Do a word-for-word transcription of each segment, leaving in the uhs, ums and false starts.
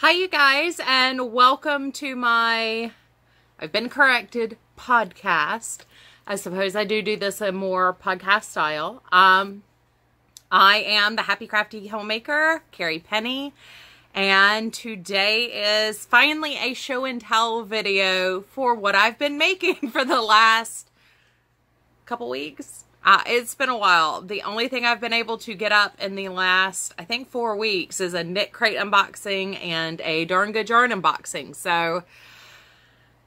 Hi you guys, and welcome to my, I've been corrected, podcast. I suppose I do do this in more podcast style. Um, I am the Happy Crafty Homemaker, Carrie Penny, and today is finally a show and tell video for what I've been making for the last couple weeks. Uh, it's been a while. The only thing I've been able to get up in the last, I think, four weeks is a Knit Crate unboxing and a Darn Good Yarn unboxing. So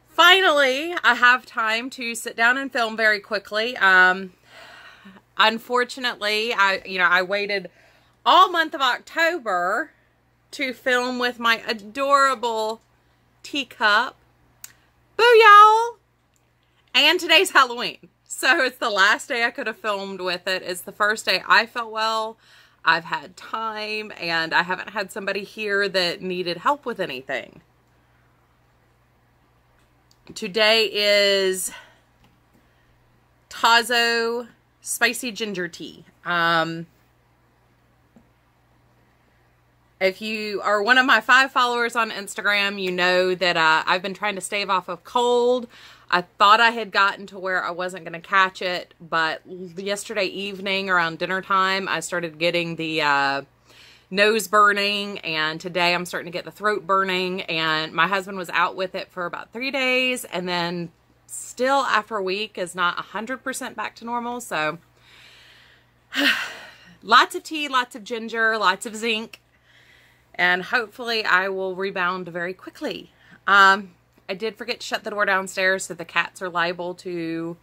finally, I have time to sit down and film very quickly. Um, unfortunately, I, you know, I waited all month of October to film with my adorable teacup. Boo, y'all! And today's Halloween. So it's the last day I could have filmed with it. It's the first day I felt well. I've had time, and I haven't had somebody here that needed help with anything. Today is Tazo Spicy Ginger Tea. Um, if you are one of my five followers on Instagram, you know that uh, I've been trying to stave off a cold. I thought I had gotten to where I wasn't going to catch it, but yesterday evening around dinner time, I started getting the uh, nose burning, and today I'm starting to get the throat burning, and my husband was out with it for about three days, and then still after a week is not one hundred percent back to normal, so lots of tea, lots of ginger, lots of zinc, and hopefully I will rebound very quickly. Um... I did forget to shut the door downstairs, so the cats are liable to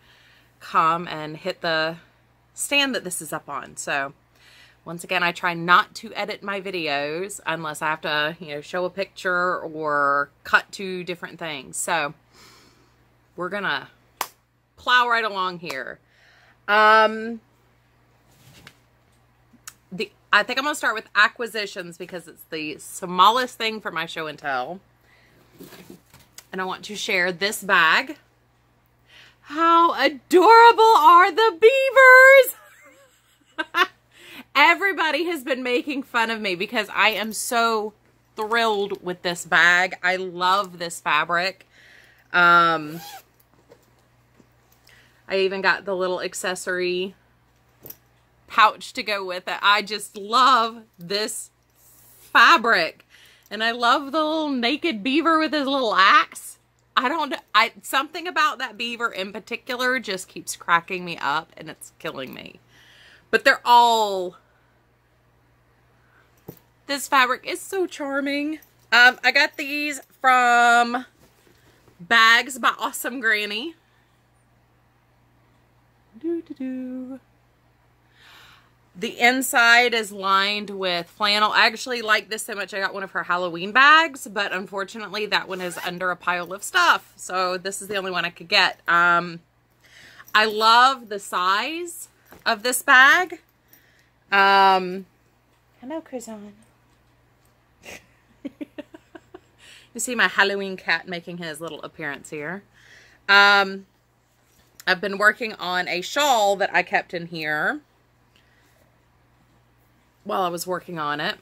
come and hit the stand that this is up on. So once again, I try not to edit my videos unless I have to, you know, show a picture or cut to different things. So we're gonna plow right along here. Um, the I think I'm gonna start with acquisitions because it's the smallest thing for my show and tell. And I want to share this bag. How adorable are the beavers? Everybody has been making fun of me because I am so thrilled with this bag. I love this fabric. Um, I even got the little accessory pouch to go with it. I just love this fabric. And I love the little naked beaver with his little axe. I don't, I, something about that beaver in particular just keeps cracking me up, and it's killing me. But they're all, this fabric is so charming. Um, I got these from Bags by Awesome Granny. Doo doo doo. The inside is lined with flannel. I actually like this so much I got one of her Halloween bags, but unfortunately that one is under a pile of stuff. So this is the only one I could get. Um, I love the size of this bag. Um, Hello, Krizan. You see my Halloween cat making his little appearance here. Um, I've been working on a shawl that I kept in here while I was working on it.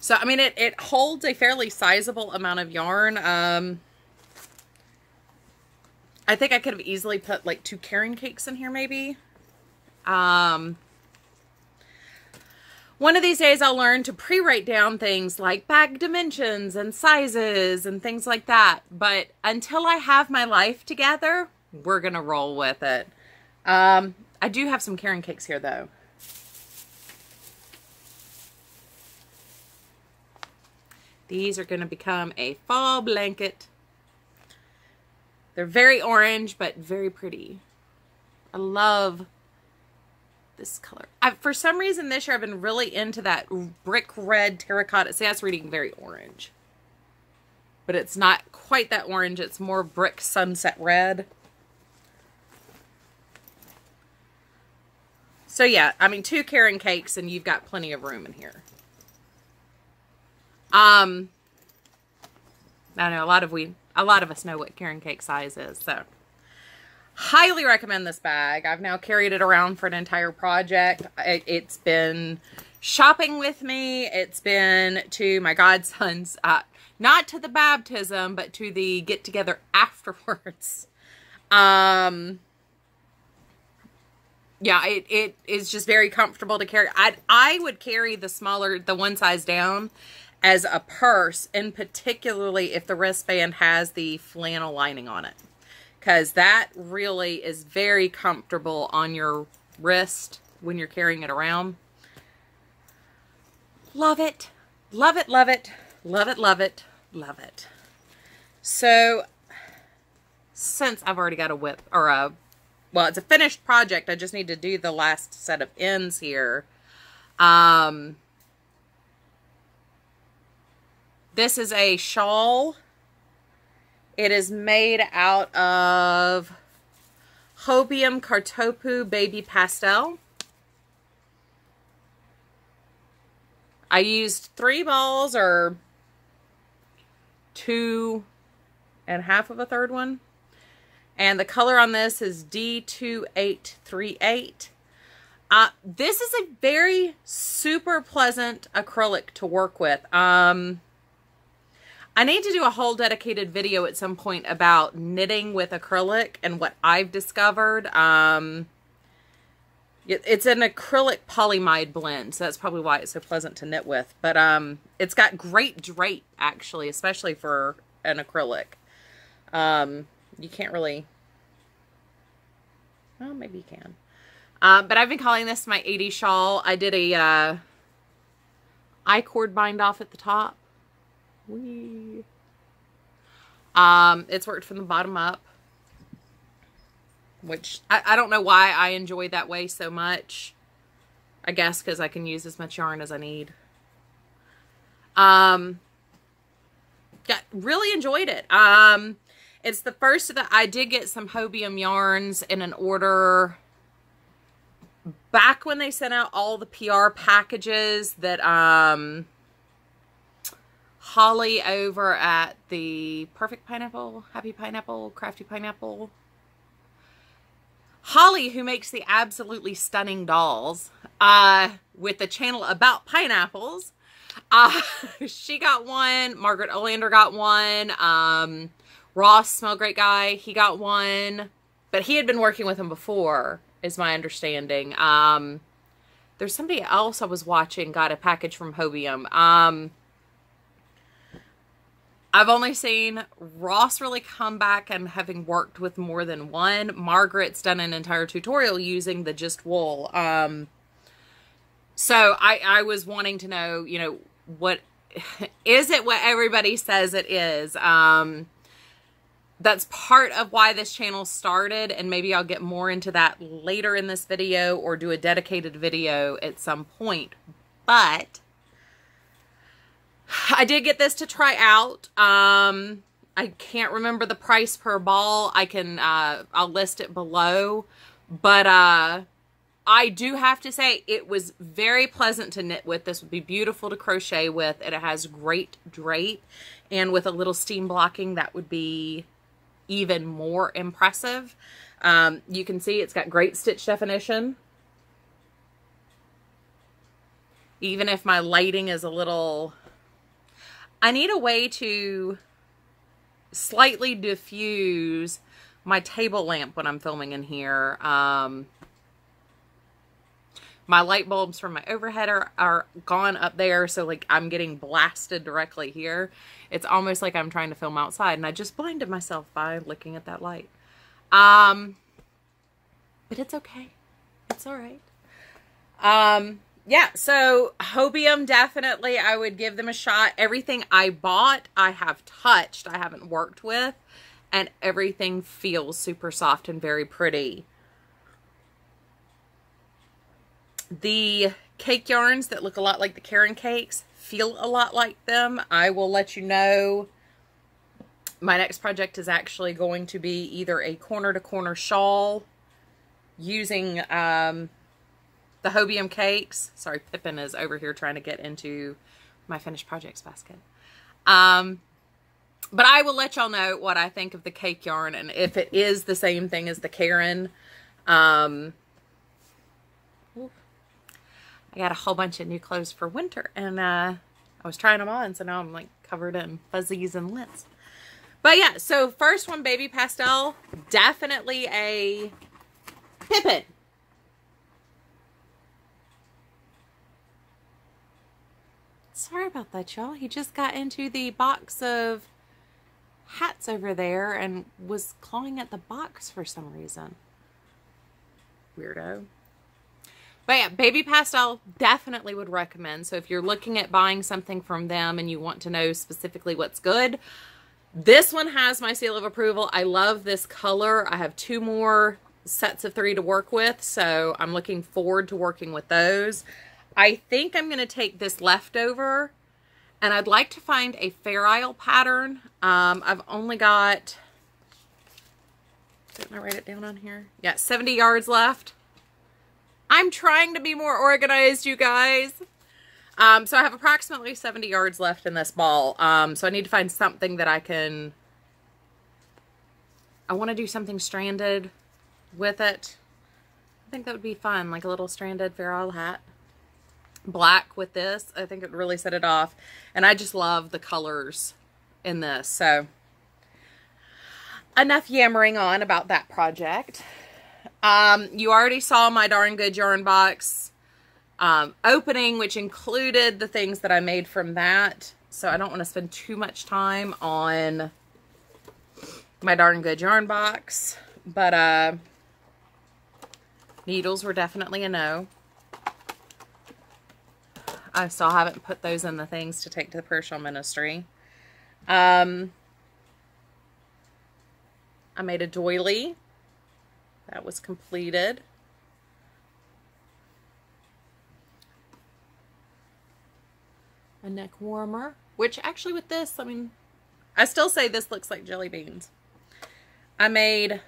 So, I mean, it, it holds a fairly sizable amount of yarn. Um, I think I could have easily put like two Caron Cakes in here maybe. Um, one of these days I'll learn to pre-write down things like bag dimensions and sizes and things like that. But until I have my life together, we're going to roll with it. Um, I do have some Caron Cakes here, though. These are going to become a fall blanket. They're very orange, but very pretty. I love this color. I, for some reason this year, I've been really into that brick red terracotta. See, that's reading very orange. But it's not quite that orange. It's more brick sunset red. So yeah, I mean, two Caron Cakes and you've got plenty of room in here. Um, I know a lot of we, a lot of us know what Caron Cake size is, so highly recommend this bag. I've now carried it around for an entire project. It, it's been shopping with me. It's been to my godson's, uh, not to the baptism, but to the get together afterwards. Um, yeah, it, it is just very comfortable to carry. I, I would carry the smaller, the one size down as a purse, and particularly if the wristband has the flannel lining on it, because that really is very comfortable on your wrist when you're carrying it around. Love it. Love it, love it, love it, love it, love it. So, since I've already got a whip, or a, well, it's a finished project, I just need to do the last set of ends here. Um, this is a shawl. It is made out of Hobium Kartopu Baby Pastel. I used three balls, or two and half of a third one. And the color on this is D two eight three eight. Uh, this is a very super pleasant acrylic to work with. Um... I need to do a whole dedicated video at some point about knitting with acrylic and what I've discovered. Um, it's an acrylic polyamide blend, so that's probably why it's so pleasant to knit with. But um, it's got great drape, actually, especially for an acrylic. Um, you can't really... Well, maybe you can. Uh, but I've been calling this my eighties shawl. I did a uh, I-cord bind off at the top. Wee. Um, it's worked from the bottom up, which I, I don't know why I enjoy that way so much. I guess because I can use as much yarn as I need. Um, yeah, really enjoyed it. Um, it's the first that I did get some Hobium yarns in an order back when they sent out all the P R packages that, um, Holly over at the Perfect Pineapple, Happy Pineapple, Crafty Pineapple. Holly, who makes the absolutely stunning dolls uh, with the channel about pineapples. Uh, she got one. Margaret Oleander got one. Um, Ross, smell great guy, he got one. But he had been working with him before, is my understanding. Um, there's somebody else I was watching got a package from Hobium. Um... I've only seen Ross really come back and having worked with more than one. Margaret's done an entire tutorial using the just wool. Um, so I, I was wanting to know, you know, what is it what everybody says it is? Um, that's part of why this channel started, and maybe I'll get more into that later in this video or do a dedicated video at some point. But I did get this to try out. Um, I can't remember the price per ball. I can, uh, I'll list it below. But uh, I do have to say it was very pleasant to knit with. This would be beautiful to crochet with, and it has great drape. And with a little steam blocking, that would be even more impressive. Um, you can see it's got great stitch definition. Even if my lighting is a little... I need a way to slightly diffuse my table lamp when I'm filming in here. Um, my light bulbs from my overhead are, are gone up there, so like I'm getting blasted directly here. It's almost like I'm trying to film outside, and I just blinded myself by looking at that light. Um, but it's okay. It's all right. Um... Yeah, so Hobium, definitely, I would give them a shot. Everything I bought, I have touched, I haven't worked with, and everything feels super soft and very pretty. The cake yarns that look a lot like the Caron Cakes feel a lot like them. I will let you know. My next project is actually going to be either a corner-to-corner shawl using... Um, the Hobium Cakes. Sorry, Pippin is over here trying to get into my finished projects basket. Um, but I will let y'all know what I think of the cake yarn and if it is the same thing as the Caron. Um, I I got a whole bunch of new clothes for winter, and uh, I was trying them on, so now I'm like covered in fuzzies and lint. But yeah, so first one, Baby Pastel, definitely a Pippin. Sorry about that, y'all. He just got into the box of hats over there and was clawing at the box for some reason. Weirdo. But yeah, Baby Pastel, definitely would recommend. So if you're looking at buying something from them and you want to know specifically what's good, this one has my seal of approval. I love this color. I have two more sets of three to work with, so I'm looking forward to working with those. I think I'm going to take this leftover, and I'd like to find a Fair Isle pattern. Um, I've only got, didn't I write it down on here? Yeah, seventy yards left. I'm trying to be more organized, you guys. Um, so I have approximately seventy yards left in this ball. Um, so I need to find something that I can, I want to do something stranded with it. I think that would be fun, like a little stranded Fair Isle hat. Black with this, I think it would really set it off. And I just love the colors in this. So enough yammering on about that project. Um, you already saw my Darn Good Yarn box. Um, opening, which included the things that I made from that. So I don't want to spend too much time on my Darn Good Yarn box, but uh, needles were definitely a no. I still haven't put those in the things to take to the prayer shawl ministry. Um, I made a doily that was completed. A neck warmer, which actually with this, I mean, I still say this looks like jelly beans. I made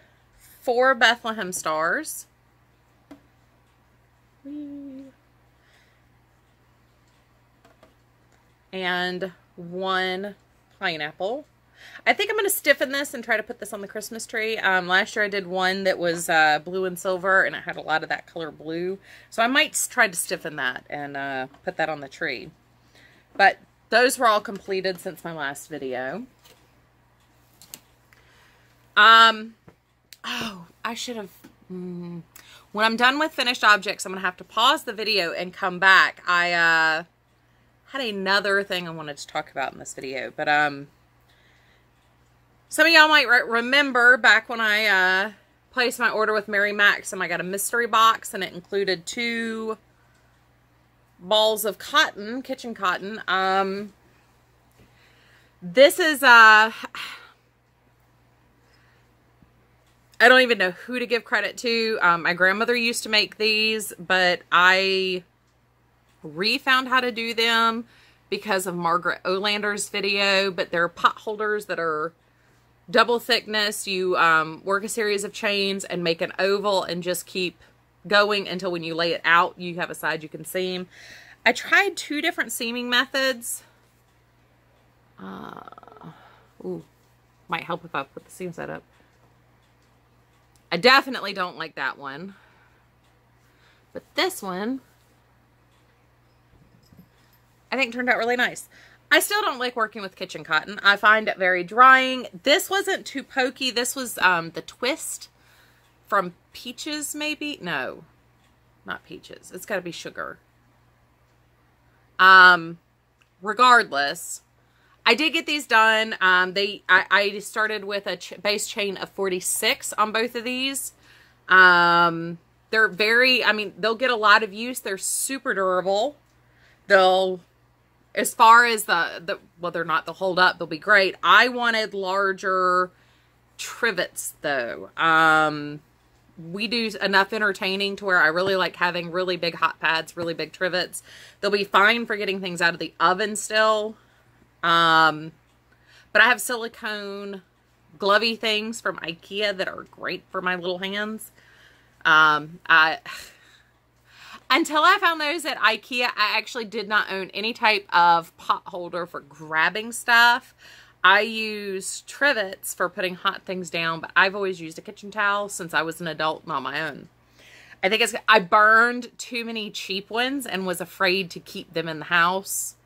four Bethlehem stars. And one pineapple. I think I'm going to stiffen this and try to put this on the Christmas tree. Um, last year I did one that was uh, blue and silver, and it had a lot of that color blue. So I might try to stiffen that and uh, put that on the tree. But those were all completed since my last video. Um, oh, I should have... Mm, when I'm done with finished objects, I'm going to have to pause the video and come back. I uh, had another thing I wanted to talk about in this video. But um, some of y'all might re remember back when I uh, placed my order with Mary Maxim, I got a mystery box, and it included two... balls of cotton, kitchen cotton. Um, this is, uh, I don't even know who to give credit to. Um, my grandmother used to make these, but I refound how to do them because of Margaret Oleander's video, but they're pot holders that are double thickness. You um, work a series of chains and make an oval and just keep going until when you lay it out, you have a side you can seam. I tried two different seaming methods. Uh, ooh, might help if I put the seam set up. I definitely don't like that one. But this one, I think turned out really nice. I still don't like working with kitchen cotton. I find it very drying. This wasn't too pokey. This was um, the twist from Peaches, maybe? No, not Peaches. It's got to be Sugar. Um, regardless, I did get these done. Um, they I, I started with a ch base chain of forty-six on both of these. Um, they're very, I mean, they'll get a lot of use. They're super durable. They'll, as far as the, the well, they're not, they'll hold up. They'll be great. I wanted larger trivets, though. Um... We do enough entertaining to where I really like having really big hot pads, really big trivets. They'll be fine for getting things out of the oven still. Um, but I have silicone glovey things from IKEA that are great for my little hands. Um, I, until I found those at IKEA, I actually did not own any type of pot holder for grabbing stuff. I use trivets for putting hot things down, but I've always used a kitchen towel since I was an adult and on my own. I think it's, I burned too many cheap ones and was afraid to keep them in the house.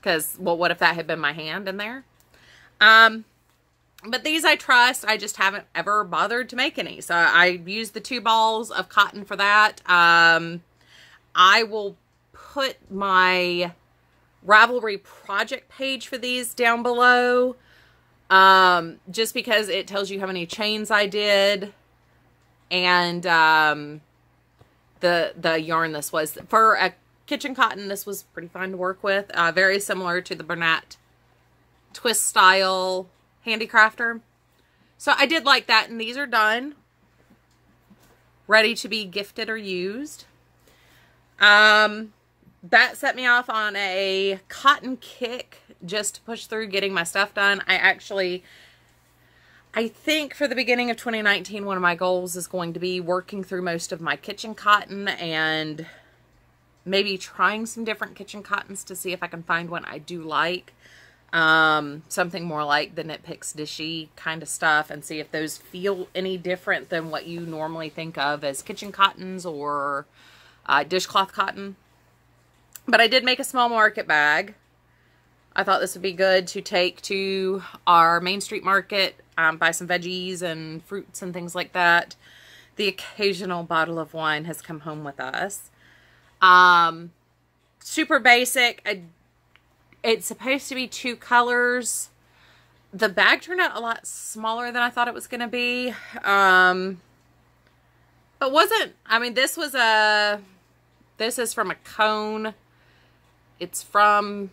Because, well, what if that had been my hand in there? Um, but these I trust. I just haven't ever bothered to make any. So I used the two balls of cotton for that. Um, I will put my Ravelry project page for these down below. Um, just because it tells you how many chains I did. And um, the the yarn this was. For a kitchen cotton, this was pretty fun to work with. Uh, very similar to the Bernat twist style handicrafter. So I did like that. And these are done. Ready to be gifted or used. Um, that set me off on a cotton kick just to push through getting my stuff done. I actually... I think for the beginning of twenty nineteen, one of my goals is going to be working through most of my kitchen cotton and maybe trying some different kitchen cottons to see if I can find one I do like. Um, something more like the Knit Picks dishy kind of stuff, and see if those feel any different than what you normally think of as kitchen cottons or uh, dishcloth cotton. But I did make a small market bag. I thought this would be good to take to our Main Street market. Um, buy some veggies and fruits and things like that. The occasional bottle of wine has come home with us. Um, super basic. I, it's supposed to be two colors. The bag turned out a lot smaller than I thought it was going to be. Um, but wasn't, I mean, this was a, this is from a cone. It's from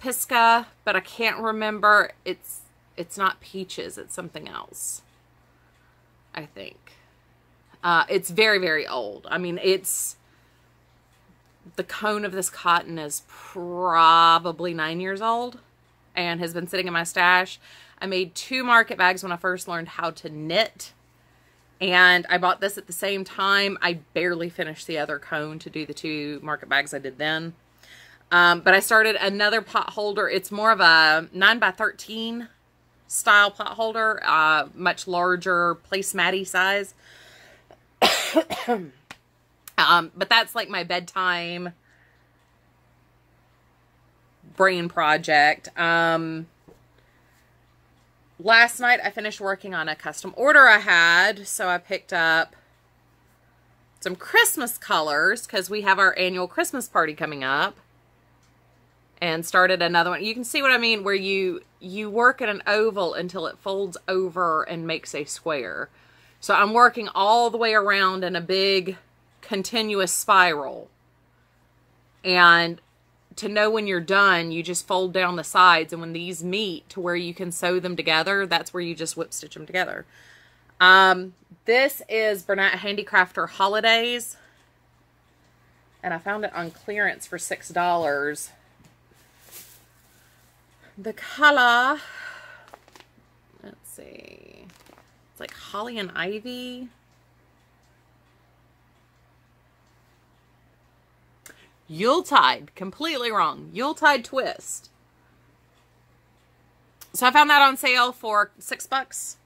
Pisgah, but I can't remember. It's, It's not peaches, it's something else, I think. Uh, it's very, very old. I mean, it's, the cone of this cotton is probably nine years old and has been sitting in my stash. I made two market bags when I first learned how to knit, and I bought this at the same time. I barely finished the other cone to do the two market bags I did then. Um, but I started another pot holder. It's more of a nine by thirteen style pot holder, uh, much larger placemat-y size. um, but that's like my bedtime brain project. Um, last night I finished working on a custom order I had, so I picked up some Christmas colors because we have our annual Christmas party coming up. And started another one. You can see what I mean, where you you work in an oval until it folds over and makes a square. So I'm working all the way around in a big continuous spiral. And to know when you're done, you just fold down the sides. And when these meet to where you can sew them together, that's where you just whip stitch them together. Um, this is Bernat Handicrafter Holidays. And I found it on clearance for six dollars. The color, let's see, it's like Holly and Ivy. Yuletide, completely wrong. Yuletide Twist. So I found that on sale for six bucks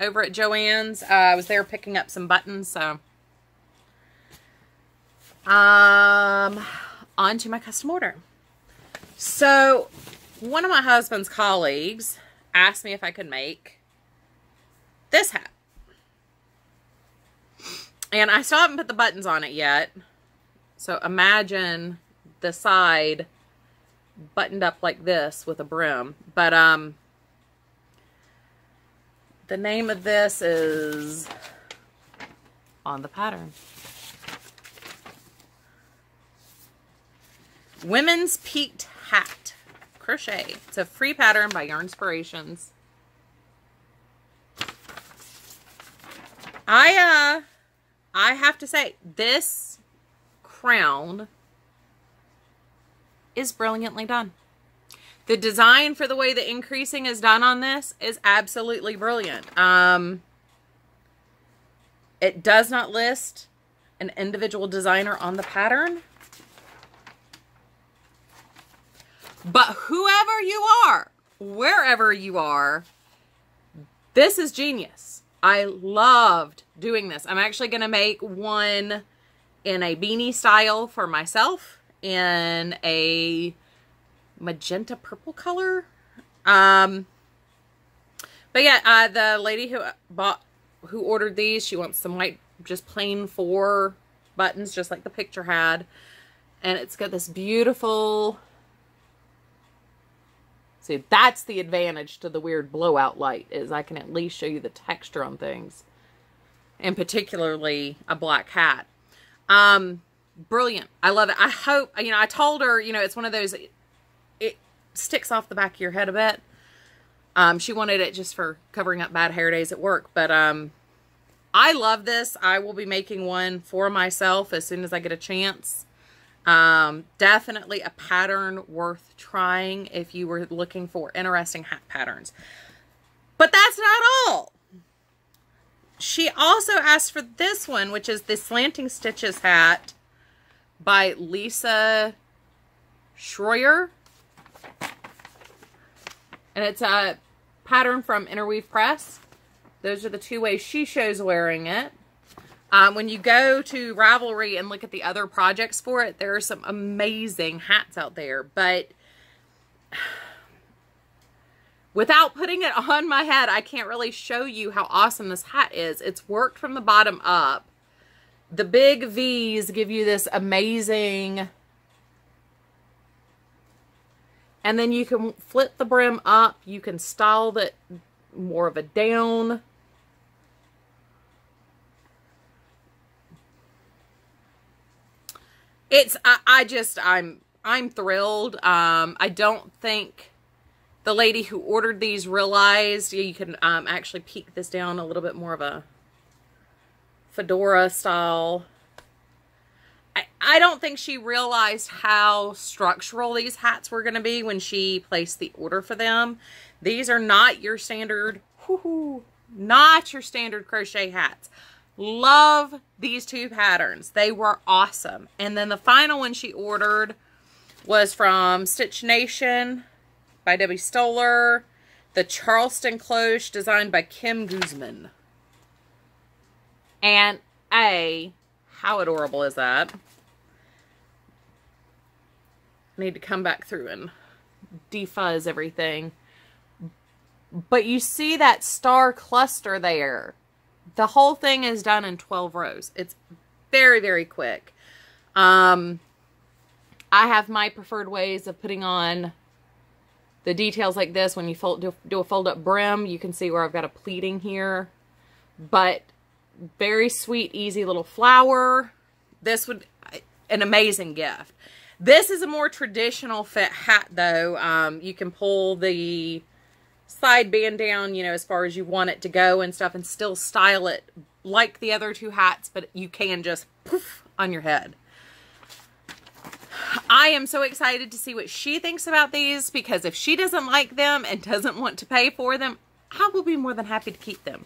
over at Joann's. Uh, I was there picking up some buttons, so. Um, on to my custom order. So... one of my husband's colleagues asked me if I could make this hat. And I still haven't put the buttons on it yet. So imagine the side buttoned up like this with a brim. But um, the name of this is on the pattern. Women's Peaked Hat Crochet. It's a free pattern by Yarnspirations. I, uh, I have to say, this crown is brilliantly done. The design for the way the increasing is done on this is absolutely brilliant. Um, it does not list an individual designer on the pattern. But whoever you are, wherever you are, this is genius. I loved doing this. I'm actually going to make one in a beanie style for myself in a magenta purple color. Um, but yeah, uh, the lady who bought, who ordered these, she wants some white, just plain four buttons, just like the picture had. And it's got this beautiful, see, that's the advantage to the weird blowout light, is I can at least show you the texture on things, and particularly a black hat. Um, brilliant. I love it. I hope, you know, I told her, you know, it's one of those, it sticks off the back of your head a bit. Um, she wanted it just for covering up bad hair days at work, but, um, I love this. I will be making one for myself as soon as I get a chance. Um, definitely a pattern worth trying if you were looking for interesting hat patterns. But that's not all. She also asked for this one, which is the Slanting Stitches hat by Lisa Schroyer. And it's a pattern from Interweave Press. Those are the two ways she shows wearing it. Um, when you go to Ravelry and look at the other projects for it, there are some amazing hats out there. But without putting it on my head, I can't really show you how awesome this hat is. It's worked from the bottom up. The big V's give you this amazing... And then you can flip the brim up. You can style that more of a down. It's, I, I just, I'm, I'm thrilled. Um, I don't think the lady who ordered these realized you can um, actually peek this down a little bit more of a fedora style. I, I don't think she realized how structural these hats were going to be when she placed the order for them. These are not your standard, whoo-hoo, not your standard crochet hats. Love these two patterns. They were awesome. And then the final one she ordered was from Stitch Nation by Debbie Stoller. The Charleston Cloche, designed by Kim Guzman. And a... how adorable is that? I need to come back through and defuzz everything. But you see that star cluster there. The whole thing is done in twelve rows. It's very, very quick. Um, I have my preferred ways of putting on the details like this. When you fold, do, do a fold-up brim, you can see where I've got a pleating here. But... very sweet, easy little flower. This would an amazing gift. This is a more traditional fit hat, though. Um, you can pull the side band down, you know, as far as you want it to go and stuff, and still style it like the other two hats, but you can just poof on your head. I am so excited to see what she thinks about these, because if she doesn't like them and doesn't want to pay for them, I will be more than happy to keep them.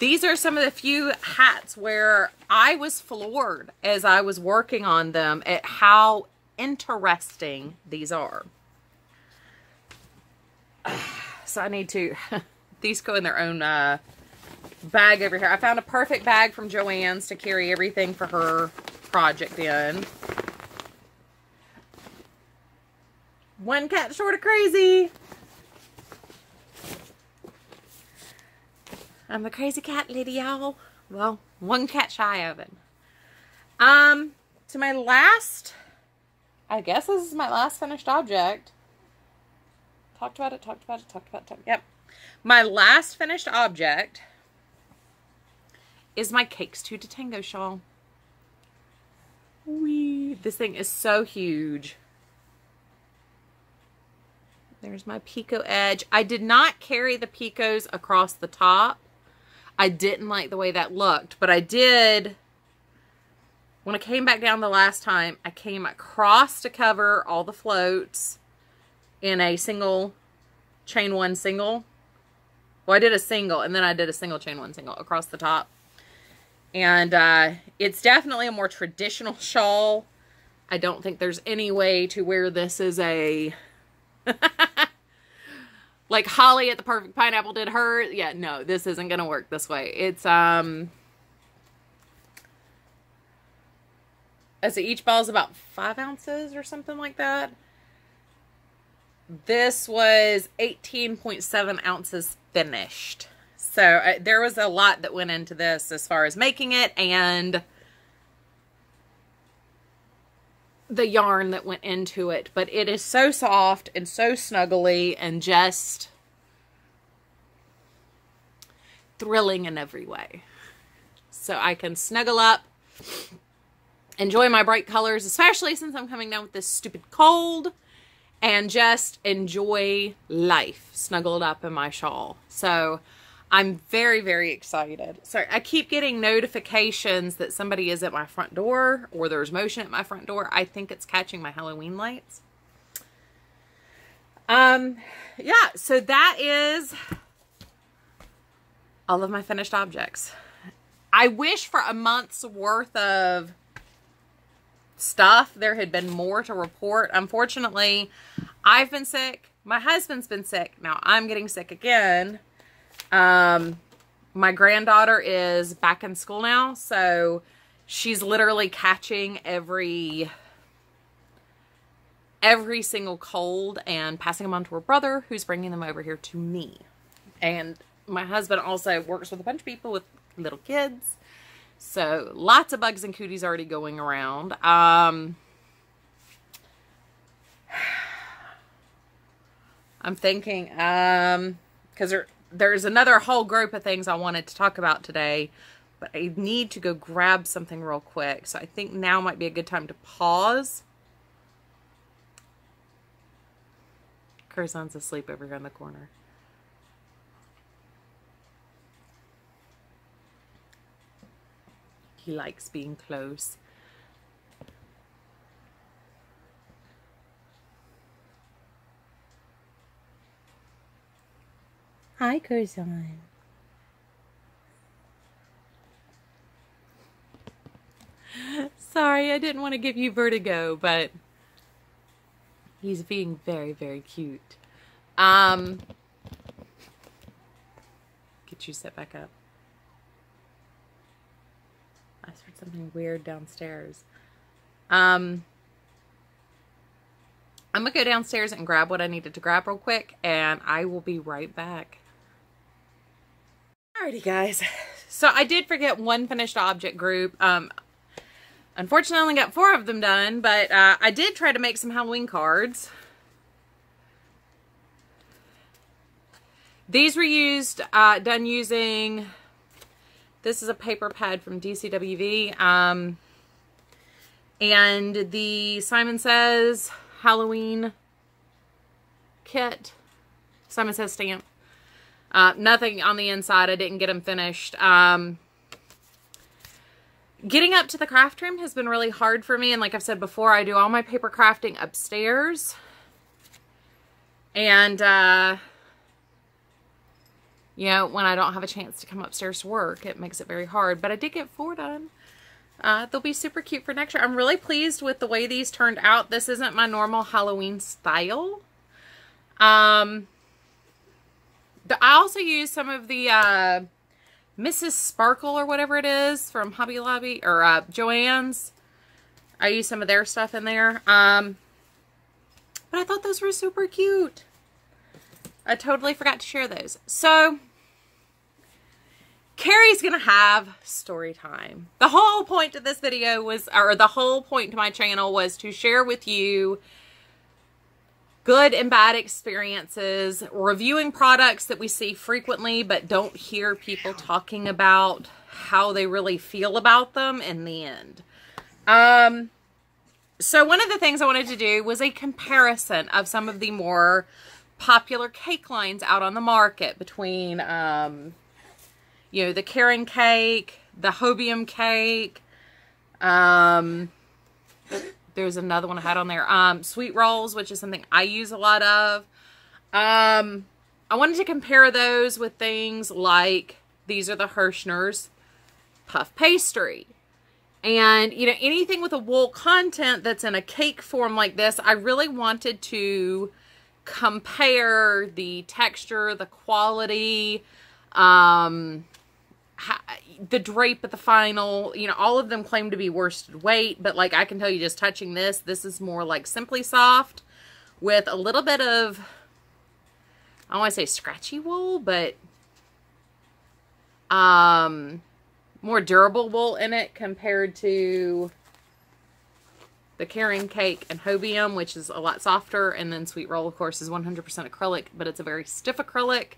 These are some of the few hats where I was floored as I was working on them at how interesting these are. So I need to, these go in their own uh, bag over here. I found a perfect bag from Joann's to carry everything for her project in. One cat short of crazy. I'm the crazy cat lady, y'all. Well, one cat shy of it. Um, to my last, I guess this is my last finished object. Talked about it, talked about it, talked about it, talked, yep. My last finished object is my Cakes two to Tango shawl. Wee. This thing is so huge. There's my picot edge. I did not carry the picots across the top. I didn't like the way that looked, but I did, when I came back down the last time, I came across to cover all the floats in a single chain one single. Well, I did a single, and then I did a single chain one single across the top. And uh, it's definitely a more traditional shawl. I don't think there's any way to wear this as a Like Holly at the Perfect Pineapple did her. Yeah, no, this isn't going to work this way. It's, um... so each ball is about five ounces or something like that. This was eighteen point seven ounces finished. So uh, there was a lot that went into this as far as making it and the yarn that went into it. But it is so soft and so snuggly and just thrilling in every way. So I can snuggle up, enjoy my bright colors, especially since I'm coming down with this stupid cold, and just enjoy life snuggled up in my shawl. So I'm very, very excited. So I keep getting notifications that somebody is at my front door or there's motion at my front door. I think it's catching my Halloween lights. Um, yeah, so that is all of my finished objects. I wish for a month's worth of stuff there had been more to report. Unfortunately, I've been sick, my husband's been sick, now I'm getting sick again. Um my granddaughter is back in school now, so she's literally catching every every single cold and passing them on to her brother, who's bringing them over here to me. And my husband also works with a bunch of people with little kids. So lots of bugs and cooties already going around. Um, I'm thinking, um, because there, there's another whole group of things I wanted to talk about today, but I need to go grab something real quick. So I think now might be a good time to pause. Curzon's asleep over here in the corner. He likes being close. Hi, Curzon. Sorry, I didn't want to give you vertigo, but he's being very, very cute. Um, get you set back up. I heard something weird downstairs. Um, I'm going to go downstairs and grab what I needed to grab real quick, and I will be right back. Alrighty, guys. So I did forget one finished object group. Um, unfortunately, I only got four of them done, but uh, I did try to make some Halloween cards. These were used, uh, done using... This is a paper pad from D C W V. Um, and the Simon Says Halloween kit. Simon Says stamp. Uh, nothing on the inside. I didn't get them finished. Um, getting up to the craft room has been really hard for me. And like I've said before, I do all my paper crafting upstairs. And... Uh, you know, when I don't have a chance to come upstairs to work, it makes it very hard. But I did get four done. Uh, they'll be super cute for next year. I'm really pleased with the way these turned out. This isn't my normal Halloween style. Um, the, I also used some of the uh, Missus Sparkle or whatever it is from Hobby Lobby or uh, Joann's. I used some of their stuff in there. Um, but I thought those were super cute. I totally forgot to share those. So, Carrie's going to have story time. The whole point to this video was, or the whole point to my channel was to share with you good and bad experiences, reviewing products that we see frequently but don't hear people talking about how they really feel about them in the end. Um, so, one of the things I wanted to do was a comparison of some of the more popular cake lines out on the market between, um, you know, the Caron Cake, the Hobium Cake. Um, there's another one I had on there. Um, sweet rolls, which is something I use a lot of. Um, I wanted to compare those with things like, these are the Herrschners puff pastry. And, you know, anything with a wool content that's in a cake form like this, I really wanted to compare the texture, the quality, um, the drape at the final, you know, all of them claim to be worsted weight, but like I can tell you just touching this, this is more like Simply Soft with a little bit of, I don't want to say scratchy wool, but um, more durable wool in it compared to the Caron Cake and Hobium, which is a lot softer. And then Sweet Roll, of course, is one hundred percent acrylic, but it's a very stiff acrylic,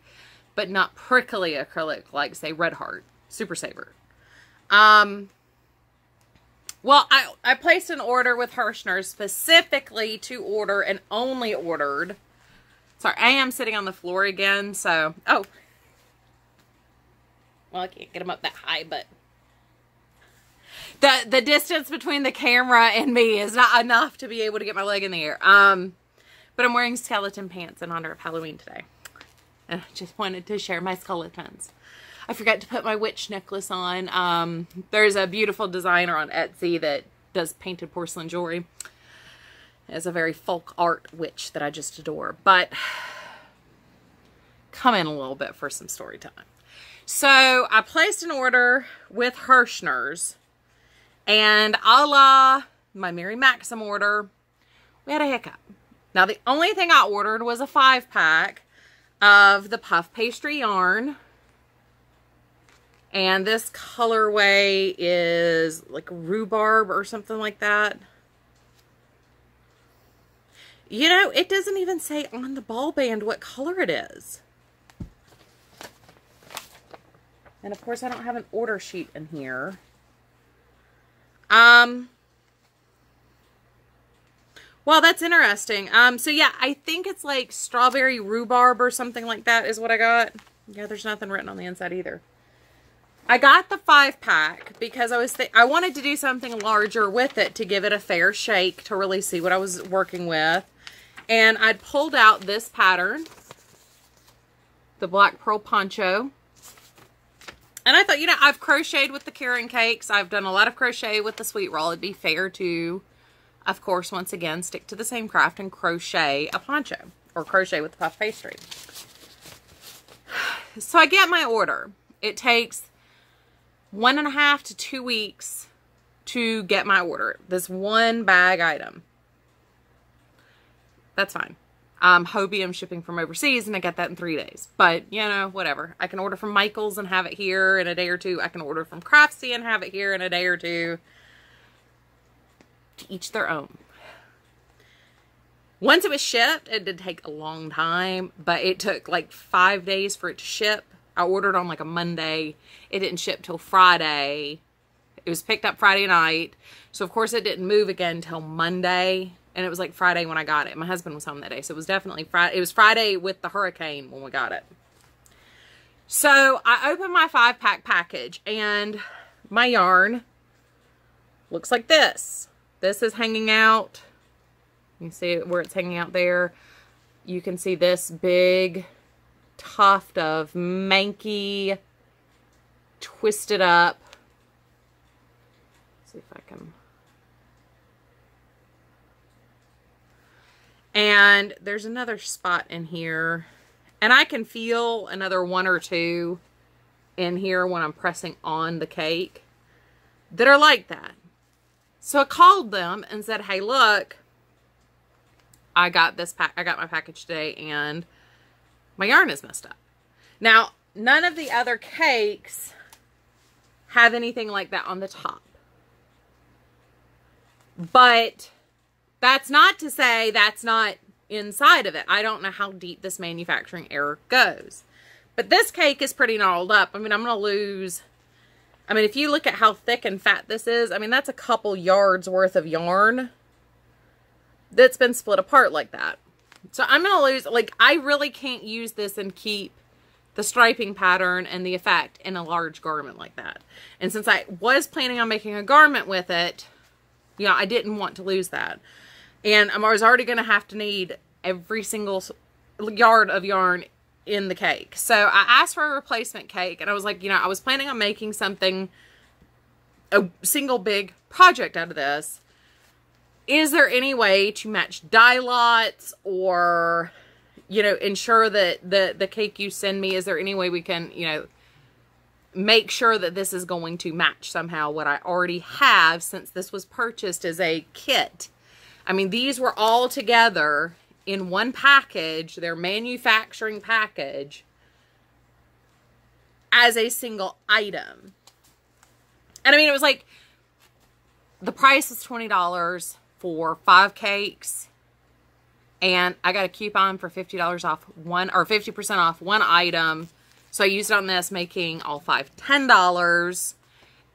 but not prickly acrylic like, say, Red Heart, Super Saver. Um, well, I, I placed an order with Herrschners specifically to order and only ordered. Sorry, I am sitting on the floor again, so... Oh. Well, I can't get them up that high, but... The, the distance between the camera and me is not enough to be able to get my leg in the air. Um, but I'm wearing skeleton pants in honor of Halloween today. And I just wanted to share my skeletons. I forgot to put my witch necklace on. Um, there's a beautiful designer on Etsy that does painted porcelain jewelry. It's a very folk art witch that I just adore. But come in a little bit for some story time. So I placed an order with Herrschners. And a la my Mary Maxim order, we had a hiccup. Now, the only thing I ordered was a five pack of the puff pastry yarn. And this colorway is like rhubarb or something like that. You know, it doesn't even say on the ball band what color it is. And of course, I don't have an order sheet in here. Um, well, that's interesting. Um, so yeah, I think it's like strawberry rhubarb or something like that is what I got. Yeah, there's nothing written on the inside either. I got the five pack because I was, th I wanted to do something larger with it to give it a fair shake to really see what I was working with. And I'd pulled out this pattern, the Black Pearl Poncho. And I thought, you know, I've crocheted with the Caron Cakes. I've done a lot of crochet with the Sweet Roll. It'd be fair to, of course, once again, stick to the same craft and crochet a poncho or crochet with the puff pastry. So I get my order. It takes one and a half to two weeks to get my order. This one bag item. That's fine. Um, Hobium shipping from overseas, and I got that in three days. But, you know, whatever. I can order from Michael's and have it here in a day or two. I can order from Craftsy and have it here in a day or two. To each their own. Once it was shipped, it did take a long time, but it took like five days for it to ship. I ordered on like a Monday. It didn't ship till Friday. It was picked up Friday night. So, of course, it didn't move again till Monday. And it was like Friday when I got it. My husband was home that day. So it was definitely Friday. It was Friday with the hurricane when we got it. So I opened my five pack package. And my yarn looks like this. This is hanging out. You see it where it's hanging out there. You can see this big tuft of manky, twisted up. Let's see if I can... And there's another spot in here. And I can feel another one or two in here when I'm pressing on the cake that are like that. So I called them and said, hey, look, I got this pack. I got my package today and my yarn is messed up. Now, none of the other cakes have anything like that on the top. But... that's not to say that's not inside of it. I don't know how deep this manufacturing error goes. But this cake is pretty gnarled up. I mean, I'm going to lose... I mean, if you look at how thick and fat this is, I mean, that's a couple yards worth of yarn that's been split apart like that. So I'm going to lose... Like, I really can't use this and keep the striping pattern and the effect in a large garment like that. And since I was planning on making a garment with it, you know, I didn't want to lose that. And I was already going to have to need every single yard of yarn in the cake. So I asked for a replacement cake. And I was like, you know, I was planning on making something, a single big project out of this. Is there any way to match dye lots or you know, ensure that the, the cake you send me, is there any way we can, you know, make sure that this is going to match somehow what I already have, since this was purchased as a kit. I mean, these were all together in one package, their manufacturing package, as a single item. And I mean, it was like, the price was twenty dollars for five cakes, and I got a coupon for fifty dollars off one, or fifty percent off one item. So I used it on this, making all five ten dollars.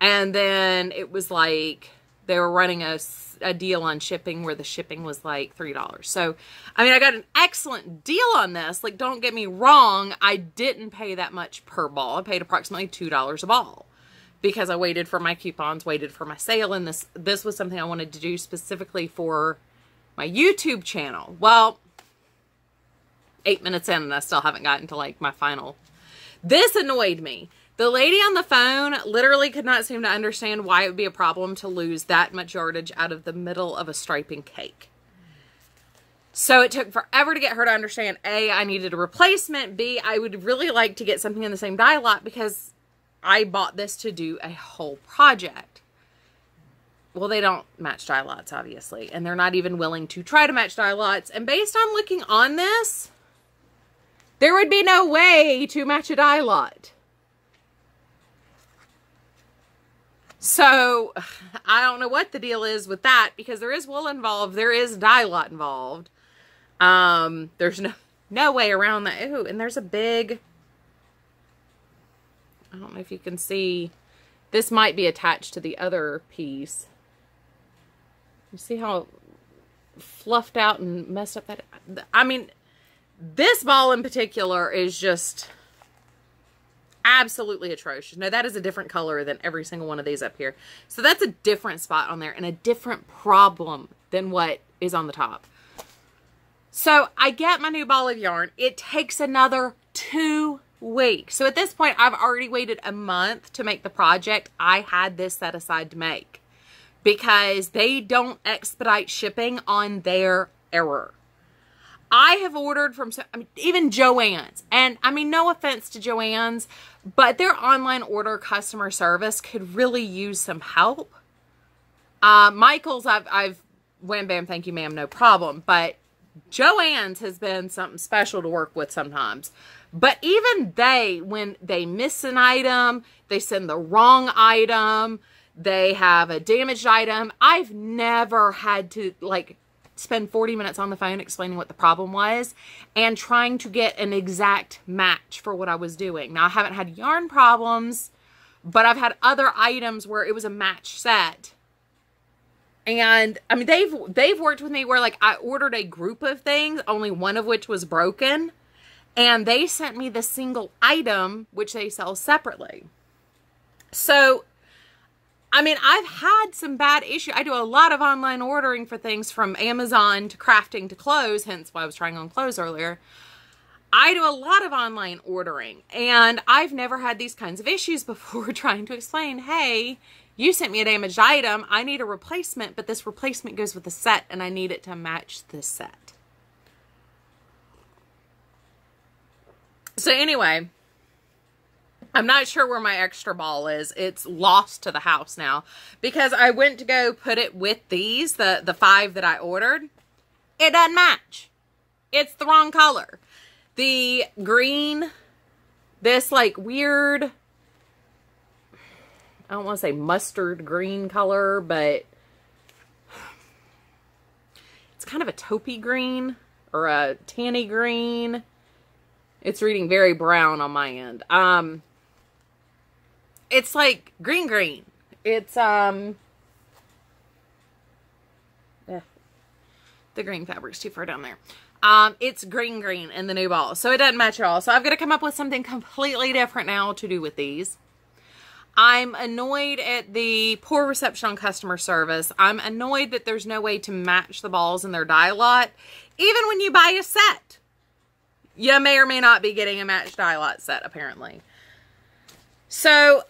And then it was like, they were running a, a deal on shipping where the shipping was like three dollars. So, I mean, I got an excellent deal on this. Like, don't get me wrong, I didn't pay that much per ball. I paid approximately two dollars a ball, because I waited for my coupons, waited for my sale, and this this was something I wanted to do specifically for my YouTube channel. Well, eight minutes in and I still haven't gotten to like my final. This annoyed me. The lady on the phone literally could not seem to understand why it would be a problem to lose that much yardage out of the middle of a striping cake. So it took forever to get her to understand, A, I needed a replacement, B, I would really like to get something in the same dye lot, because I bought this to do a whole project. Well, they don't match dye lots, obviously, and they're not even willing to try to match dye lots. And based on looking on this, there would be no way to match a dye lot. So I don't know what the deal is with that, because there is wool involved, there is dye lot involved. Um, there's no, no way around that. Ooh, and there's a big, I don't know if you can see, this might be attached to the other piece. You see how fluffed out and messed up that, I mean, this ball in particular is just absolutely atrocious. Now, that is a different color than every single one of these up here. So that's a different spot on there and a different problem than what is on the top. So I get my new ball of yarn. It takes another two week. So at this point, I've already waited a month to make the project I had this set aside to make, because they don't expedite shipping on their error. I have ordered from, I mean, even Joann's, and I mean, no offense to Joann's, but their online order customer service could really use some help. Uh, Michael's, I've, I've, wham bam, thank you ma'am, no problem, but Joann's has been something special to work with sometimes. But even they, when they miss an item, they send the wrong item, they have a damaged item. I've never had to like spend forty minutes on the phone explaining what the problem was and trying to get an exact match for what I was doing. Now, I haven't had yarn problems, but I've had other items where it was a match set. And I mean, they've, they've worked with me where like I ordered a group of things, only one of which was broken. And they sent me the single item, which they sell separately. So, I mean, I've had some bad issues. I do a lot of online ordering for things from Amazon to crafting to clothes, hence why I was trying on clothes earlier. I do a lot of online ordering, and I've never had these kinds of issues before trying to explain, hey, you sent me a damaged item, I need a replacement, but this replacement goes with the set, and I need it to match this set. So anyway, I'm not sure where my extra ball is. It's lost to the house now, because I went to go put it with these, the, the five that I ordered. It doesn't match. It's the wrong color. The green, this like weird, I don't want to say mustard green color, but it's kind of a taupey green or a tanny green. It's reading very brown on my end. Um, it's like green, green. It's, um, yeah, the green fabric's too far down there. Um, it's green, green in the new ball. So it doesn't match at all. So I've got to come up with something completely different now to do with these. I'm annoyed at the poor reception on customer service. I'm annoyed that there's no way to match the balls in their dye lot. Even when you buy a set, you may or may not be getting a matched dye lot set, apparently. So,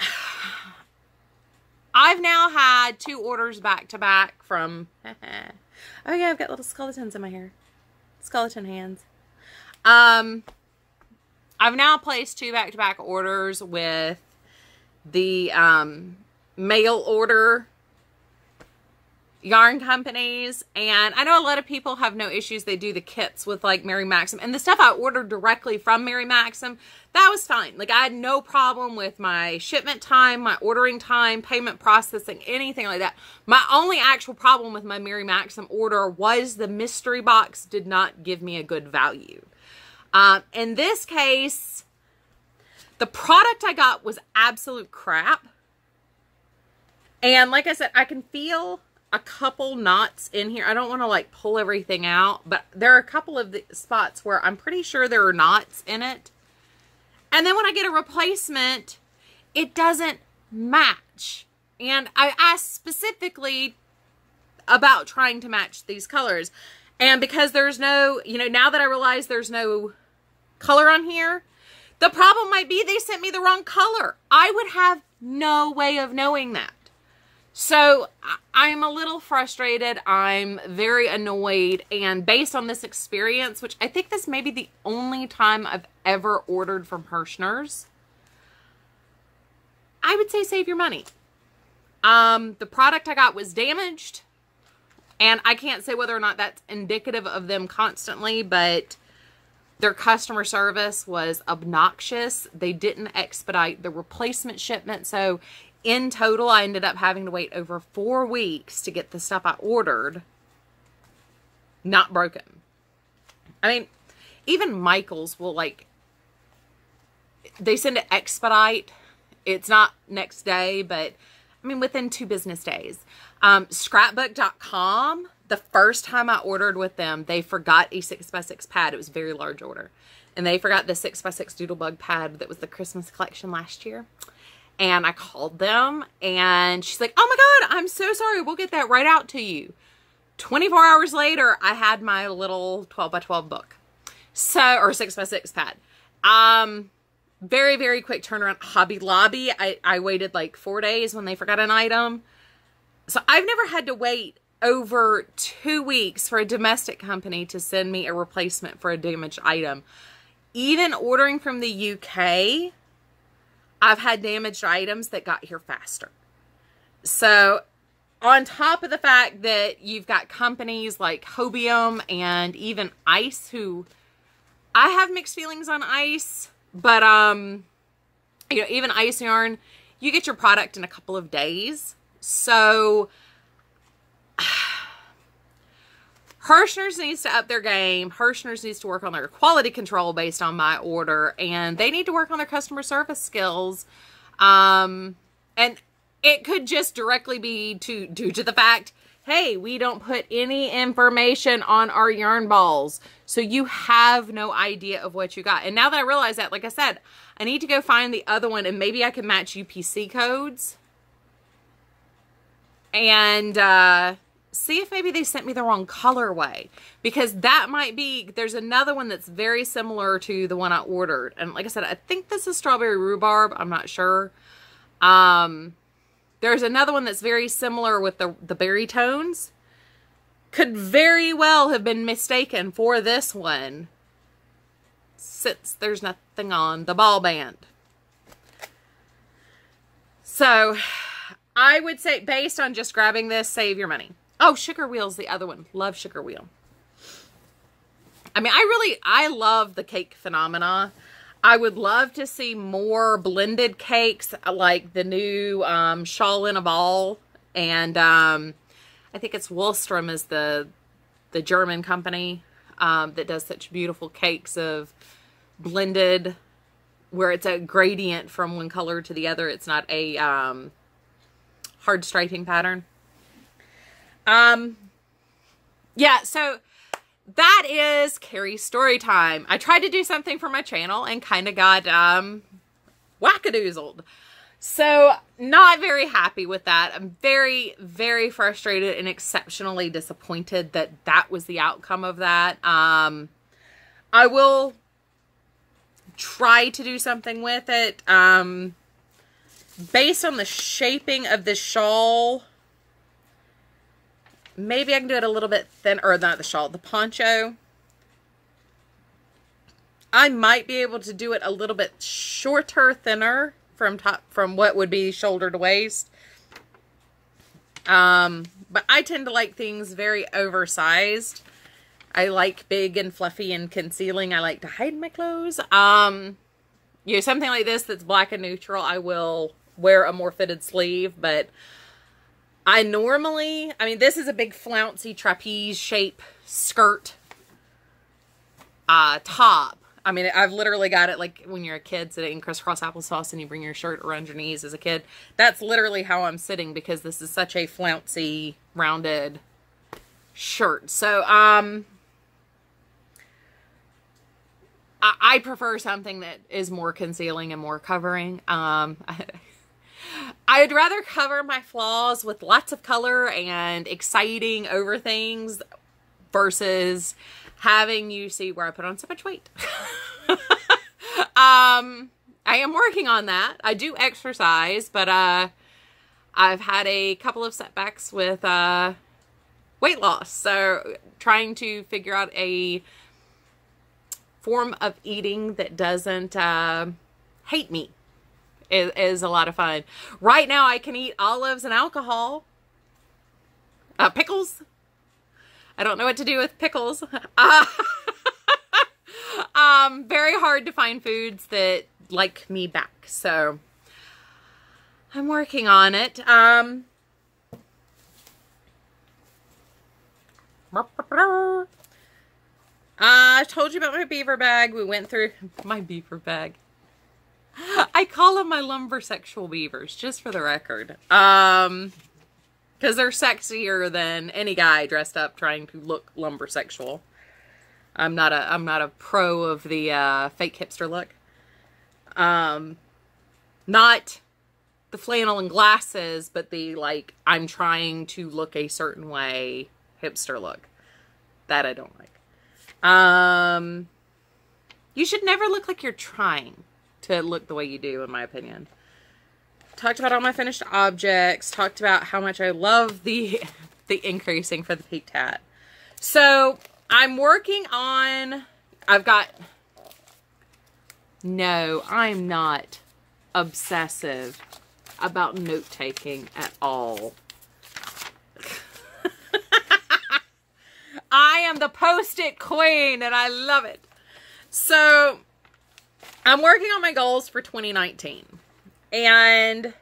I've now had two orders back to back from, oh yeah, I've got little skeletons in my hair. Skeleton hands. Um, I've now placed two back-to-back orders with the um, mail order yarn companies, and I know a lot of people have no issues. They do the kits with like Mary Maxim, and the stuff I ordered directly from Mary Maxim, that was fine. Like, I had no problem with my shipment time, my ordering time, payment processing, anything like that. My only actual problem with my Mary Maxim order was the mystery box did not give me a good value. Um, in this case, the product I got was absolute crap. And like I said, I can feel a couple knots in here. I don't want to like pull everything out, but there are a couple of the spots where I'm pretty sure there are knots in it. And then when I get a replacement, it doesn't match. And I asked specifically about trying to match these colors. And because there's no, you know, now that I realize there's no color on here, the problem might be they sent me the wrong color. I would have no way of knowing that. So I'm a little frustrated. I'm very annoyed. And based on this experience, which I think this may be the only time I've ever ordered from Herrschners, I would say save your money. Um, the product I got was damaged, and I can't say whether or not that's indicative of them constantly, but their customer service was obnoxious. They didn't expedite the replacement shipment. So in total, I ended up having to wait over four weeks to get the stuff I ordered not broken. I mean, even Michael's will, like, they send it expedite. It's not next day, but, I mean, within two business days. Um, scrapbook dot com, the first time I ordered with them, they forgot a six by six pad. It was a very large order. And they forgot the six by six doodlebug pad that was the Christmas collection last year. And I called them, and she's like, oh my God, I'm so sorry. We'll get that right out to you. twenty-four hours later, I had my little twelve by twelve book. So, or six by six pad. Um, very, very quick turnaround. Hobby Lobby, I, I waited like four days when they forgot an item. So I've never had to wait over two weeks for a domestic company to send me a replacement for a damaged item. Even ordering from the U K, I've had damaged items that got here faster. So on top of the fact that you've got companies like Hobium and even Ice, who I have mixed feelings on Ice, but um, you know, even Ice Yarn, you get your product in a couple of days. So Herrschners needs to up their game. Herrschners needs to work on their quality control based on my order, and they need to work on their customer service skills. Um, and it could just directly be to, due to the fact, hey, we don't put any information on our yarn balls, so you have no idea of what you got. And now that I realize that, like I said, I need to go find the other one, and maybe I can match U P C codes and uh, see if maybe they sent me the wrong colorway, because that might be, there's another one that's very similar to the one I ordered. And like I said, I think this is strawberry rhubarb. I'm not sure. Um, there's another one that's very similar with the, the berry tones. Could very well have been mistaken for this one, since there's nothing on the ball band. So I would say, based on just grabbing this, save your money. Oh, Sugar Wheel's the other one. Love Sugar Wheel. I mean, I really, I love the cake phenomena. I would love to see more blended cakes, like the new um, Shawl in a Ball. And um, I think it's Wollstrom is the, the German company um, that does such beautiful cakes of blended, where it's a gradient from one color to the other. It's not a um, hard striping pattern. Um, yeah, so that is Carrie's story time. I tried to do something for my channel and kind of got, um, wackadoozled. So not very happy with that. I'm very, very frustrated and exceptionally disappointed that that was the outcome of that. Um, I will try to do something with it. Um, based on the shaping of the shawl, maybe I can do it a little bit thinner, or not the shawl, the poncho. I might be able to do it a little bit shorter, thinner from top, from what would be shoulder to waist. Um, but I tend to like things very oversized. I like big and fluffy and concealing. I like to hide my clothes. Um, you know, something like this that's black and neutral, I will wear a more fitted sleeve, but I normally, I mean, this is a big flouncy trapeze shape skirt uh, top. I mean, I've literally got it like when you're a kid sitting in crisscross applesauce and you bring your shirt around your knees as a kid. That's literally how I'm sitting because this is such a flouncy, rounded shirt. So, um, I, I prefer something that is more concealing and more covering. Um, I, I'd rather cover my flaws with lots of color and exciting over things versus having you see where I put on so much weight. um, I am working on that. I do exercise, but uh, I've had a couple of setbacks with uh, weight loss. So trying to figure out a form of eating that doesn't uh, hate me is, is a lot of fun. Right now I can eat olives and alcohol, uh, pickles. I don't know what to do with pickles. Uh, um, very hard to find foods that like me back. So I'm working on it. Um, I told you about my beaver bag. We went through my beaver bag. I call them my lumbersexual beavers, just for the record. Um... Because they're sexier than any guy dressed up trying to look lumbersexual. I'm not a I'm not a pro of the uh, fake hipster look. Um, not the flannel and glasses, but the like I'm trying to look a certain way hipster look that I don't like. Um, you should never look like you're trying to look the way you do, in my opinion. Talked about all my finished objects, talked about how much I love the the increasing for the peaked hat. So I'm working on, I've got, no, I'm not obsessive about note-taking at all. I am the post-it queen and I love it. So I'm working on my goals for twenty nineteen. And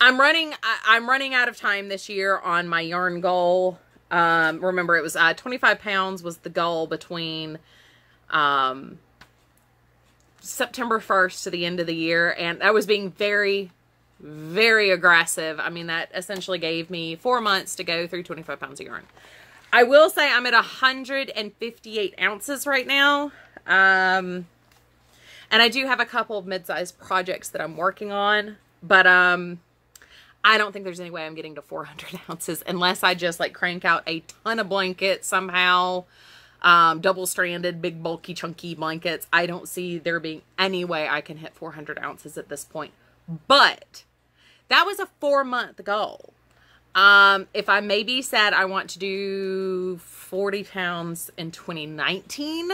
I'm running, I'm running out of time this year on my yarn goal. Um, remember it was, uh, twenty-five pounds was the goal between, um, September first to the end of the year. And I was being very, very aggressive. I mean, that essentially gave me four months to go through twenty-five pounds of yarn. I will say I'm at one hundred fifty-eight ounces right now. Um, And I do have a couple of mid-sized projects that I'm working on, but um, I don't think there's any way I'm getting to four hundred ounces unless I just like crank out a ton of blankets somehow, um, double-stranded, big, bulky, chunky blankets. I don't see there being any way I can hit four hundred ounces at this point, but that was a four-month goal. Um, if I maybe said I want to do forty pounds in twenty nineteen,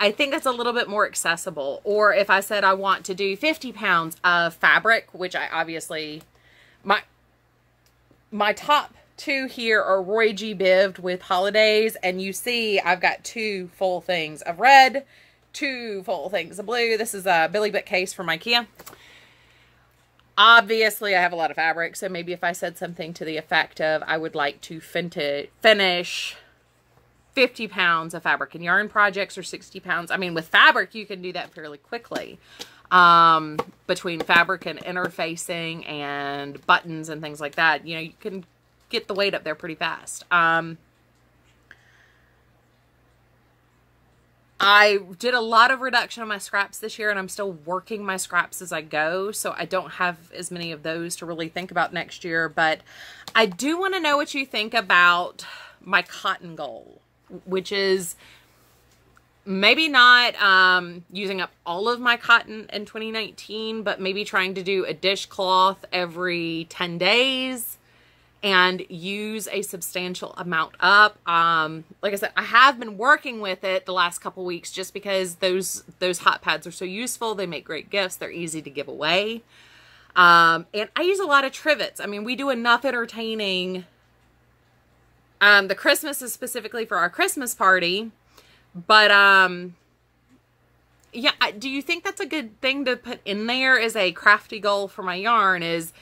I think that's a little bit more accessible. Or if I said I want to do fifty pounds of fabric, which I obviously, my my top two here are Roy G. Biv'd with holidays. And you see I've got two full things of red, two full things of blue. This is a Billy bookcase from IKEA. Obviously, I have a lot of fabric. So maybe if I said something to the effect of, I would like to finish fifty pounds of fabric and yarn projects, or sixty pounds. I mean, with fabric, you can do that fairly quickly. Um, between fabric and interfacing and buttons and things like that, you know, you can get the weight up there pretty fast. Um, I did a lot of reduction on my scraps this year, and I'm still working my scraps as I go, so I don't have as many of those to really think about next year, but I do want to know what you think about my cotton goal, which is maybe not um, using up all of my cotton in twenty nineteen, but maybe trying to do a dishcloth every ten days and use a substantial amount up. Um, like I said, I have been working with it the last couple weeks just because those those hot pads are so useful. They make great gifts. They're easy to give away. Um, and I use a lot of trivets. I mean, we do enough entertaining. Um, the Christmas is specifically for our Christmas party, but, um, yeah, do you think that's a good thing to put in there as a crafty goal for my yarn, is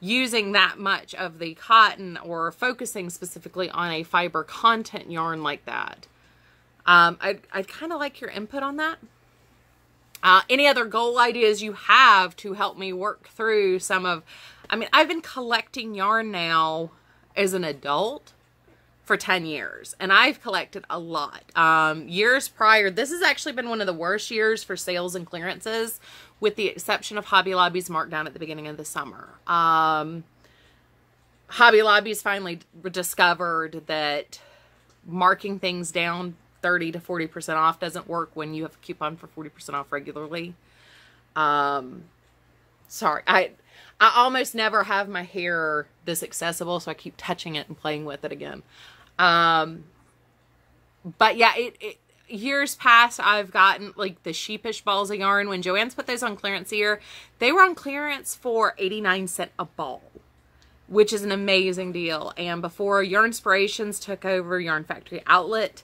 using that much of the cotton or focusing specifically on a fiber content yarn like that? Um, I'd, I'd kind of like your input on that. Uh, any other goal ideas you have to help me work through some of, I mean, I've been collecting yarn now as an adult for ten years, and I've collected a lot. Um, years prior, this has actually been one of the worst years for sales and clearances, with the exception of Hobby Lobby's markdown at the beginning of the summer. Um, Hobby Lobby's finally discovered that marking things down thirty to forty percent off doesn't work when you have a coupon for forty percent off regularly. Um, sorry, I, I almost never have my hair this accessible, so I keep touching it and playing with it again. Um, but yeah, it, it, years past, I've gotten like the sheepish balls of yarn. When Joann's put those on clearance here, they were on clearance for eighty-nine cents a ball, which is an amazing deal. And before Yarnspirations took over Yarn Factory Outlet,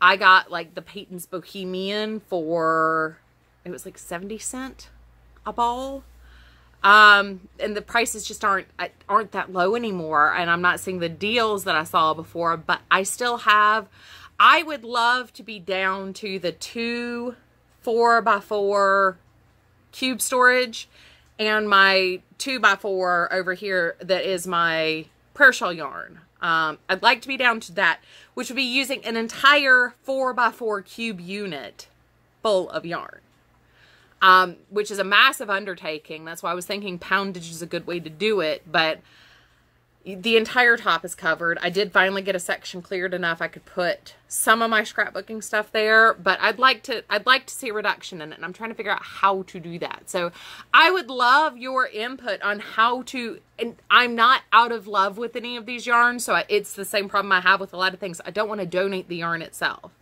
I got like the Peyton's Bohemian for, it was like seventy cents a ball. Um, and the prices just aren't, aren't that low anymore. And I'm not seeing the deals that I saw before, but I still have, I would love to be down to the two four by four cube storage and my two by four over here. That is my prayer shawl yarn. Um, I'd like to be down to that, which would be using an entire four by four cube unit full of yarn. Um, which is a massive undertaking. That's why I was thinking poundage is a good way to do it, but the entire top is covered. I did finally get a section cleared enough I could put some of my scrapbooking stuff there, but I'd like to, I'd like to see a reduction in it, and I'm trying to figure out how to do that. So I would love your input on how to, and I'm not out of love with any of these yarns, so I, it's the same problem I have with a lot of things. I don't want to donate the yarn itself.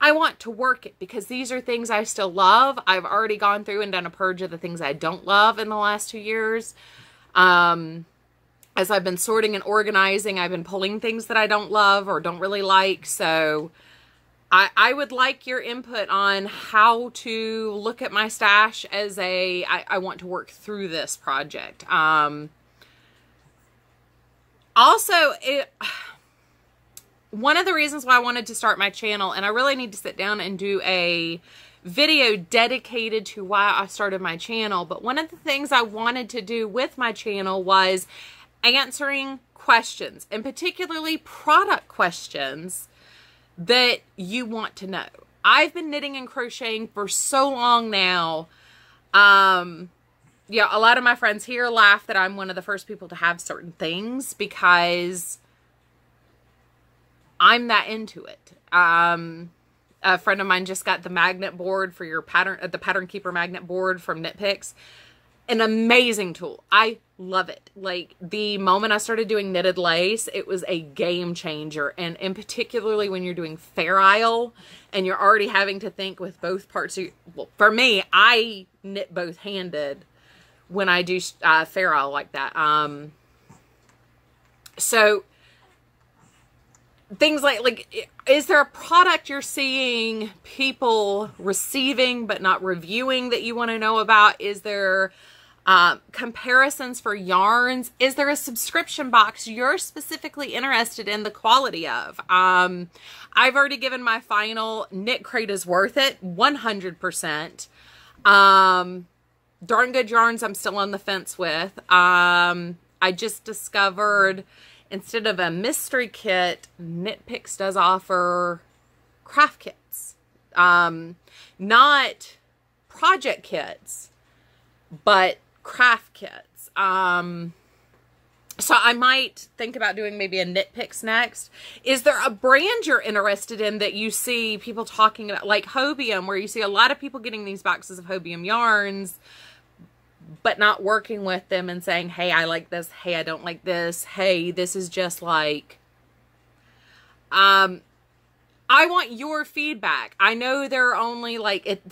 I want to work it because these are things I still love. I've already gone through and done a purge of the things I don't love in the last two years. Um, as I've been sorting and organizing, I've been pulling things that I don't love or don't really like. So I, I would like your input on how to look at my stash as a, I, I want to work through this project. Um, also, it... One of the reasons why I wanted to start my channel, and I really need to sit down and do a video dedicated to why I started my channel, but one of the things I wanted to do with my channel was answering questions, and particularly product questions that you want to know. I've been knitting and crocheting for so long now. Um, yeah, a lot of my friends here laugh that I'm one of the first people to have certain things because I'm that into it. Um, a friend of mine just got the magnet board for your pattern, the Pattern Keeper magnet board from Knit Picks. An amazing tool. I love it. Like the moment I started doing knitted lace, it was a game changer. And, and particularly when you're doing fair aisle and you're already having to think with both parts. Of your, well, for me, I knit both handed when I do uh, fair aisle like that. Um, so things like, like, is there a product you're seeing people receiving but not reviewing that you want to know about? Is there uh, comparisons for yarns? Is there a subscription box you're specifically interested in the quality of? Um, I've already given my final Knit Crate is worth it, one hundred percent. Um, Darn Good Yarns I'm still on the fence with. Um, I just discovered, instead of a mystery kit, Knit Picks does offer craft kits. Um, not project kits, but craft kits. Um, so I might think about doing maybe a Knit Picks next. Is there a brand you're interested in that you see people talking about, like Hobium, where you see a lot of people getting these boxes of Hobium yarns, but not working with them and saying, hey, I like this. Hey, I don't like this. Hey, this is just like, um, I want your feedback. I know there are only like, it,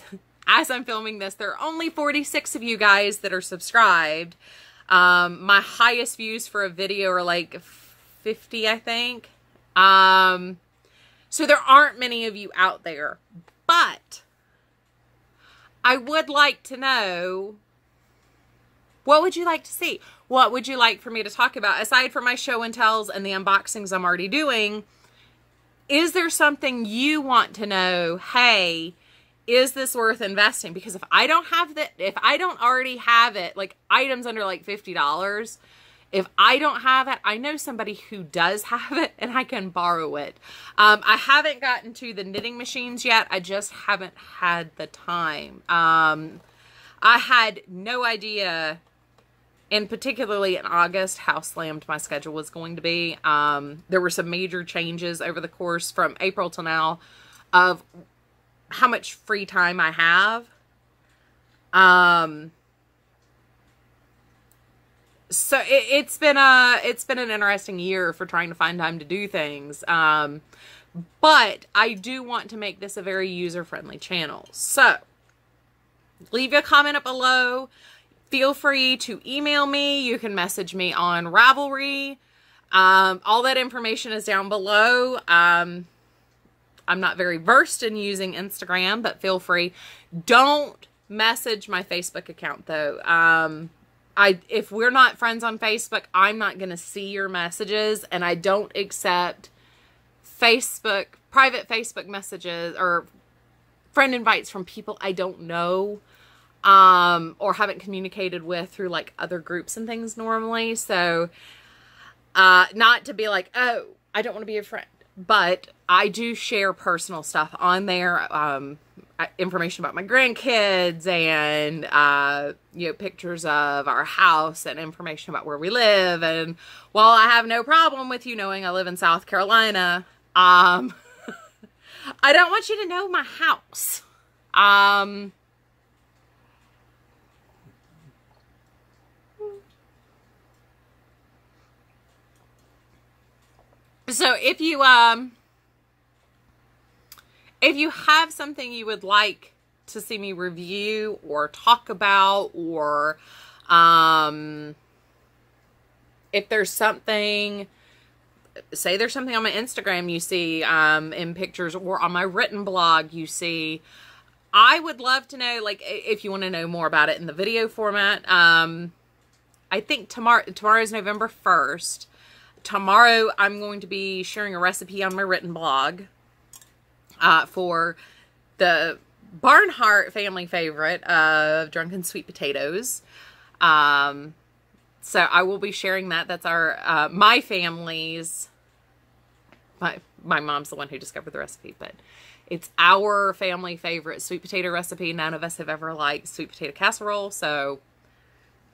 as I'm filming this, there are only forty-six of you guys that are subscribed. Um, my highest views for a video are like fifty, I think. Um, so there aren't many of you out there, but I would like to know, what would you like to see? What would you like for me to talk about? Aside from my show and tells and the unboxings I'm already doing, is there something you want to know? Hey, is this worth investing? Because if I don't have that, if I don't already have it, like items under like fifty dollars, if I don't have it, I know somebody who does have it and I can borrow it. Um, I haven't gotten to the knitting machines yet. I just haven't had the time. Um, I had no idea, and particularly in August, how slammed my schedule was going to be. Um, there were some major changes over the course from April to now of how much free time I have. Um, so it, it's been a, it's been an interesting year for trying to find time to do things. Um, but I do want to make this a very user-friendly channel. So leave your comment up below. Feel free to email me. You can message me on Ravelry. Um, all that information is down below. Um, I'm not very versed in using Instagram, but feel free. Don't message my Facebook account though. Um, I, if we're not friends on Facebook, I'm not going to see your messages, and I don't accept Facebook, private Facebook messages or friend invites from people I don't know. Um, or haven't communicated with through like other groups and things normally. So, uh, not to be like, oh, I don't want to be a friend, but I do share personal stuff on there. Um, information about my grandkids and, uh, you know, pictures of our house and information about where we live. And while I have no problem with you knowing I live in South Carolina, um, I don't want you to know my house. Um, So if you, um, if you have something you would like to see me review or talk about, or, um, if there's something, say there's something on my Instagram you see, um, in pictures or on my written blog you see, I would love to know, like, if you want to know more about it in the video format. Um, I think tomorrow, tomorrow's November first. Tomorrow, I'm going to be sharing a recipe on my written blog uh, for the Barnhart family favorite of Drunken Sweet Potatoes. Um, so I will be sharing that. That's our, uh, my family's, my, my mom's the one who discovered the recipe, but it's our family favorite sweet potato recipe. None of us have ever liked sweet potato casserole. So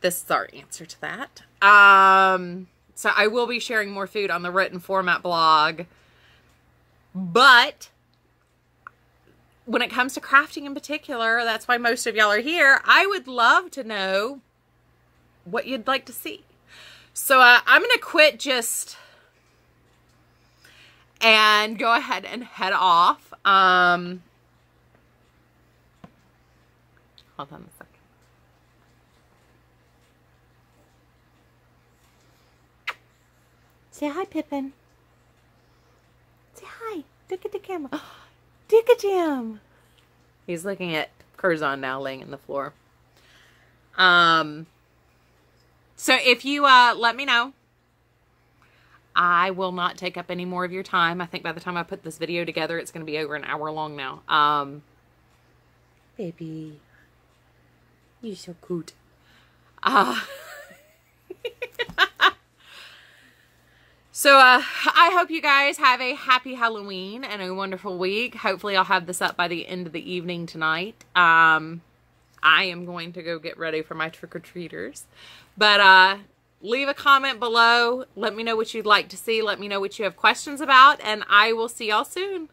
this is our answer to that. Um... So I will be sharing more food on the written format blog, but when it comes to crafting in particular, that's why most of y'all are here. I would love to know what you'd like to see. So uh, I'm going to quit just and go ahead and head off. Um, hold on a second. Say hi, Pippin. Say hi. Look at the camera. Look at him. He's looking at Curzon now, laying on the floor. Um. So if you uh, let me know, I will not take up any more of your time. I think by the time I put this video together, it's going to be over an hour long now. Um. Baby, you're so cute. Ah. Uh, So uh, I hope you guys have a happy Halloween and a wonderful week. Hopefully I'll have this up by the end of the evening tonight. Um, I am going to go get ready for my trick-or-treaters. But uh, leave a comment below. Let me know what you'd like to see. Let me know what you have questions about. And I will see y'all soon.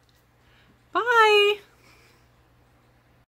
Bye.